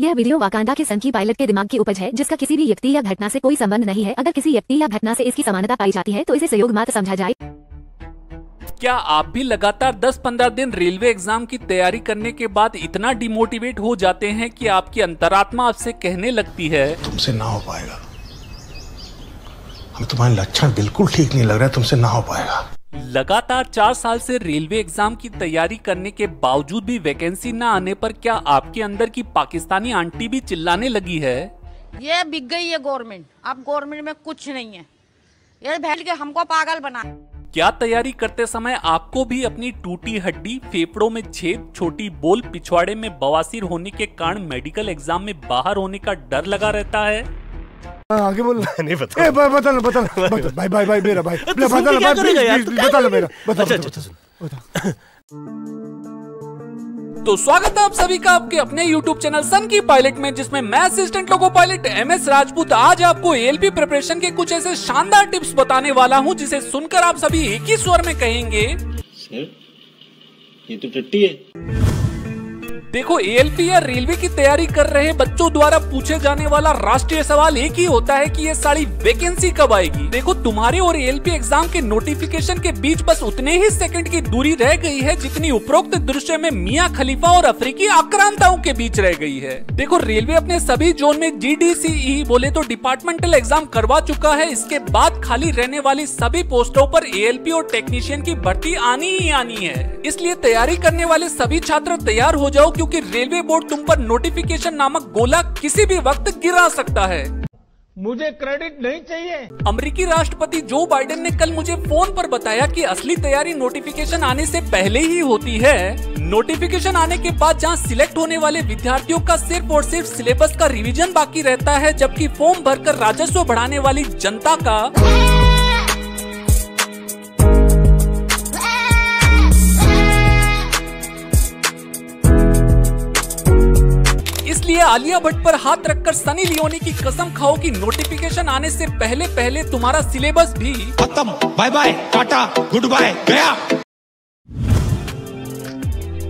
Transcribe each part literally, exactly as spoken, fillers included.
यह video Wakanda के सनकी पायलट के दिमाग की उपज है जिसका किसी भी व्यक्ति या घटना से कोई संबंध नहीं है। अगर किसी व्यक्ति या घटना से इसकी समानता पाई जाती है तो इसे संयोग मात्र समझा जाए। क्या आप भी लगातार दस पंद्रह दिन रेलवे एग्जाम की तैयारी करने के बाद इतना डिमोटिवेट हो जाते हैं कि आपकी अंतरात्मा आपसे कहने लगती है तुमसे ना हो पाएगा, हम तुम्हारे लक्षण बिल्कुल ठीक नहीं लग रहा है, तुमसे ना हो पाएगा। लगातार चार साल से रेलवे एग्जाम की तैयारी करने के बावजूद भी वैकेंसी ना आने पर क्या आपके अंदर की पाकिस्तानी आंटी भी चिल्लाने लगी है ये बिक गई है गवर्नमेंट, अब गवर्नमेंट में कुछ नहीं है, ये बैठ के हमको पागल बना। क्या तैयारी करते समय आपको भी अपनी टूटी हड्डी, फेफड़ों में छेद, छोटी बोल, पिछवाड़े में बवासीर होने के कारण मेडिकल एग्जाम में बाहर होने का डर लगा रहता है? आगे बोल नहीं बता बता बता बता भाई भाई भाई मेरा भाई बता मेरा बता। तो स्वागत है आप सभी का आपके अपने YouTube चैनल सनकी पायलट में, जिसमें मैं assistant loco pilot M S Rajput आज आपको A L P प्रिपरेशन के कुछ ऐसे शानदार टिप्स बताने वाला हूं जिसे सुनकर आप सभी एक ही स्वर में कहेंगे सर ये तो टट्टी है। देखो, A L P या रेलवे की तैयारी कर रहे बच्चों द्वारा पूछे जाने वाला राष्ट्रीय सवाल एक ही होता है कि ये सारी वैकेंसी कब आएगी। देखो, तुम्हारे और A L P एग्जाम के नोटिफिकेशन के बीच बस उतने ही सेकंड की दूरी रह गई है जितनी उपरोक्त दृश्य में मियां खलीफा और अफ्रीकी आक्रांताओं के बीच रह गई है। देखो, रेलवे अपने सभी जोन में जी डी सी ई बोले तो डिपार्टमेंटल एग्जाम करवा चुका है। इसके बाद खाली रहने वाली सभी पोस्टों पर A L P और टेक्नीशियन की भर्ती आनी ही आनी है। इसलिए तैयारी करने वाले सभी छात्र तैयार हो जाओ क्योंकि रेलवे बोर्ड तुम पर नोटिफिकेशन नामक गोला किसी भी वक्त गिरा सकता है। मुझे क्रेडिट नहीं चाहिए। अमेरिकी राष्ट्रपति जो बाइडेन ने कल मुझे फोन पर बताया कि असली तैयारी नोटिफिकेशन आने से पहले ही होती है। नोटिफिकेशन आने के बाद जहां सिलेक्ट होने वाले विद्यार्थियों का सिर्फ और सिर्फ सिलेबस का रिवीजन बाकी रहता है, जबकि फॉर्म भरकर राजस्व बढ़ाने वाली जनता का आलिया भट्ट पर हाथ रखकर सनी लियोनी की कसम खाओ कि नोटिफिकेशन आने से पहले पहले तुम्हारा सिलेबस भी खत्म, bye bye tata good bye गया।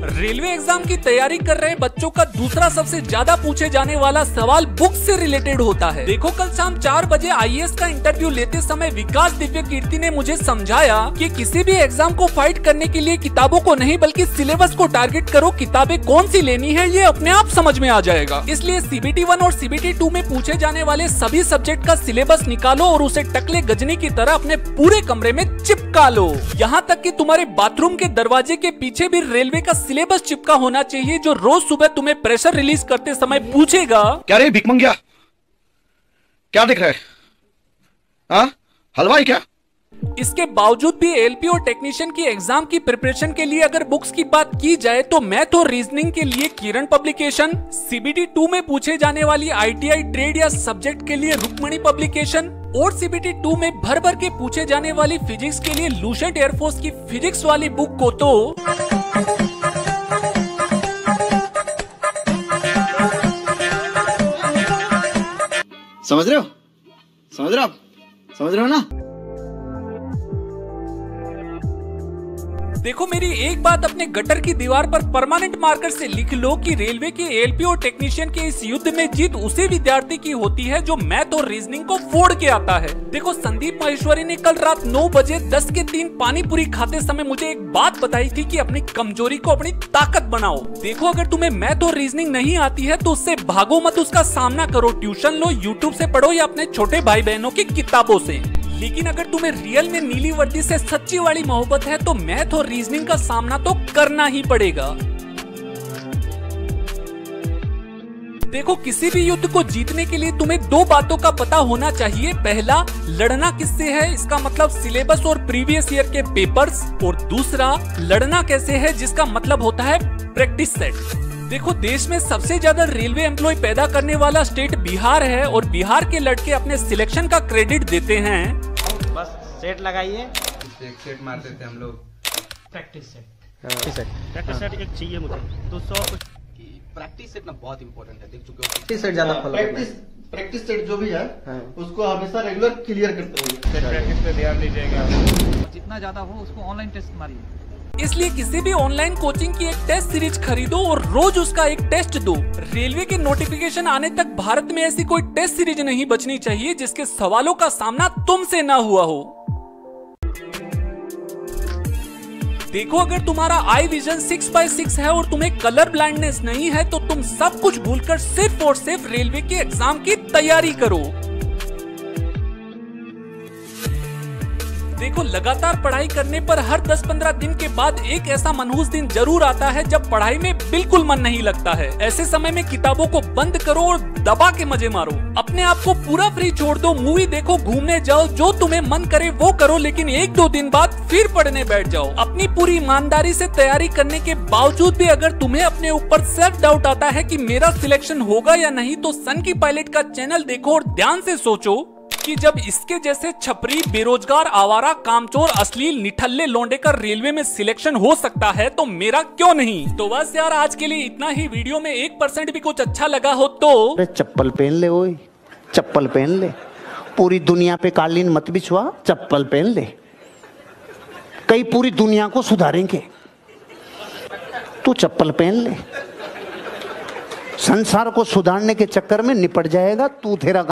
रेलवे एग्जाम की तैयारी कर रहे बच्चों का दूसरा सबसे ज्यादा पूछे जाने वाला सवाल बुक से रिलेटेड होता है। देखो, कल शाम चार बजे आई ए एस का इंटरव्यू लेते समय विकास दिव्य कीर्ति ने मुझे समझाया कि किसी भी एग्जाम को फाइट करने के लिए किताबों को नहीं बल्कि सिलेबस को टारगेट करो। किताबें कौन सी लेनी है ये अपने आप समझ में आ जाएगा। इसलिए सी बी टी वन और सी बी टी टू में पूछे जाने वाले सभी सब्जेक्ट का सिलेबस निकालो और उसे टकले गजनी की तरह अपने पूरे कमरे में चिपका लो। यहाँ तक कि तुम्हारे बाथरूम के दरवाजे के पीछे भी रेलवे का सिलेबस चिपका होना चाहिए जो रोज सुबह तुम्हें प्रेशर रिलीज करते समय पूछेगा क्या रे भिखमंगिया, क्या दिख रहा है, हाँ हलवाई क्या। इसके बावजूद भी A L P और टेक्नीशियन की एग्जाम की प्रिपरेशन के लिए अगर बुक्स की बात की जाए तो मैथ और रीजनिंग के लिए Kiran publication, C B T two में पूछे जाने वाली आई टी आई ट्रेड या सब्जेक्ट के लिए रुक्मणी पब्लिकेशन और सी बी टी टू में भर भर के पूछे जाने वाली फिजिक्स के लिए लूसेंट एयरफोर्स की फिजिक्स वाली बुक को तो समझ रहे हो, समझ रहे हो आप, समझ रहे हो ना। देखो, मेरी एक बात अपने गटर की दीवार पर परमानेंट मार्कर से लिख लो कि रेलवे के A L P और टेक्नीशियन के इस युद्ध में जीत उसी विद्यार्थी की होती है जो मैथ और रीजनिंग को फोड़ के आता है। देखो, संदीप माहेश्वरी ने कल रात नौ बजे दस के तीन पानीपुरी खाते समय मुझे एक बात बताई थी कि अपनी कमजोरी को अपनी ताकत बनाओ। देखो, अगर तुम्हें मैथ और रीजनिंग नहीं आती है तो उससे भागो मत, उसका सामना करो, ट्यूशन लो, यूट्यूब से पढ़ो या अपने छोटे भाई बहनों की किताबों से। लेकिन अगर तुम्हें रियल में नीली वर्दी से सच्ची वाली मोहब्बत है तो मैथ और रीजनिंग का सामना तो करना ही पड़ेगा। देखो, किसी भी युद्ध को जीतने के लिए तुम्हें दो बातों का पता होना चाहिए। पहला, लड़ना किससे है, इसका मतलब सिलेबस और प्रीवियस ईयर के पेपर्स, और दूसरा, लड़ना कैसे है, जिसका मतलब होता है प्रैक्टिस सेट। देखो, देश में सबसे ज्यादा रेलवे एम्प्लॉय पैदा करने वाला स्टेट बिहार है और बिहार के लड़के अपने सिलेक्शन का क्रेडिट देते हैं। बस सेट लगाइए, एक सेट मार देते हैं हम लोग, practice set. Practice set, practice set एक चाहिए मुझे दो सौ। प्रैक्टिस सेट ना बहुत इंपॉर्टेंट है, देख चुके हो, प्रैक्टिस सेट ज्यादा फॉलो करना है। प्रैक्टिस सेट जो भी है उसको हमेशा रेगुलर क्लियर करते रहिए, प्रैक्टिस पे ध्यान दीजिएगा, जितना ज्यादा हो उसको ऑनलाइन टेस्ट मारिए। इसलिए किसी भी ऑनलाइन कोचिंग की एक टेस्ट सीरीज खरीदो और रोज उसका एक टेस्ट दो। रेलवे के नोटिफिकेशन आने तक भारत में ऐसी कोई टेस्ट सीरीज नहीं बचनी चाहिए जिसके सवालों का सामना तुमसे ना हुआ हो। देखो, अगर तुम्हारा eye vision six by six है और तुम्हें कलर ब्लाइंडनेस नहीं है तो तुम सब कुछ भूलकर सिर्फ और सिर्फ रेलवे के एग्जाम की तैयारी करो। देखो, लगातार पढ़ाई करने पर हर दस पंद्रह दिन के बाद एक ऐसा मनहूस दिन जरूर आता है जब पढ़ाई में बिल्कुल मन नहीं लगता है। ऐसे समय में किताबों को बंद करो और दबा के मजे मारो। अपने आप को पूरा फ्री छोड़ दो, मूवी देखो, घूमने जाओ, जो तुम्हें मन करे वो करो, लेकिन एक दो दिन बाद फिर पढ़ने बैठ जाओ। अपनी पूरी ईमानदारी से तैयारी करने के बावजूद भी अगर तुम्हें अपने ऊपर सेल्फ डाउट आता है कि मेरा सिलेक्शन होगा या नहीं, तो सनकी पायलट का चैनल देखो और ध्यान से सोचो कि जब इसके जैसे छपरी, बेरोजगार, आवारा, कामचोर, अश्लील, निठल्ले लौंडे का रेलवे में सिलेक्शन हो सकता है तो मेरा क्यों नहीं। तो बस यार, आज के लिए इतना ही। वीडियो में एक परसेंट भी कुछ अच्छा लगा हो तो चप्पल पहन ले, ओए चप्पल पहन ले, पूरी दुनिया पे कालीन मत बिछवा, चप्पल पहन ले, कई पूरी दुनिया को सुधारेंगे, तू चप्पल पहन ले, संसार को सुधारने के चक्कर में निपट जाएगा तू, तेरा